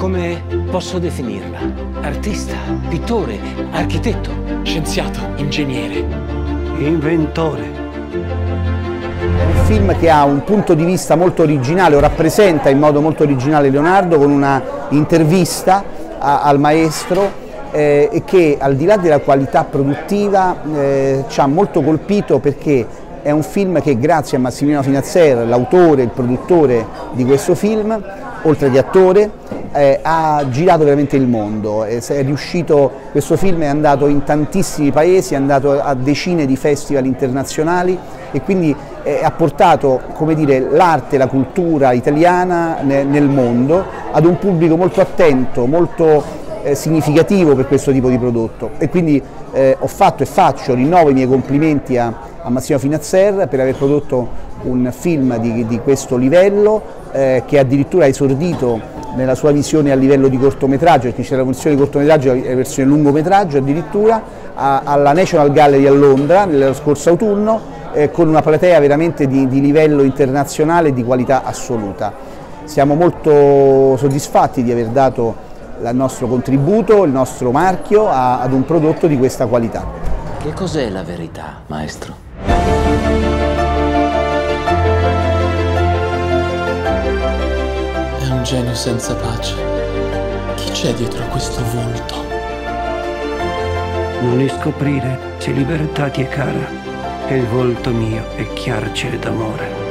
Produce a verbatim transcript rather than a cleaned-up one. Come posso definirla? Artista, pittore, architetto, scienziato, ingegnere, inventore. Un film che ha un punto di vista molto originale, o rappresenta in modo molto originale Leonardo con una intervista a, al maestro eh, che al di là della qualità produttiva eh, ci ha molto colpito, perché è un film che grazie a Massimo Finazzer, l'autore, il produttore di questo film, oltre che attore, eh, ha girato veramente il mondo. È riuscito, questo film è andato in tantissimi paesi, è andato a decine di festival internazionali e quindi eh, ha portato, come dire, l'arte, la cultura italiana ne, nel mondo ad un pubblico molto attento, molto eh, significativo per questo tipo di prodotto. E quindi eh, ho fatto e faccio, rinnovo i miei complimenti a, a Massimo Finazzer per aver prodotto un film di, di questo livello eh, che addirittura ha esordito nella sua visione a livello di cortometraggio, perché c'era la versione di cortometraggio e la versione lungometraggio addirittura a, alla National Gallery a Londra nello scorso autunno eh, con una platea veramente di, di livello internazionale e di qualità assoluta. Siamo molto soddisfatti di aver dato il nostro contributo, il nostro marchio a, ad un prodotto di questa qualità. Che cos'è la verità, maestro? Un genio senza pace. Chi c'è dietro a questo volto? Non li scoprire, se libertà ti è cara, e il volto mio è chiarcere d'amore.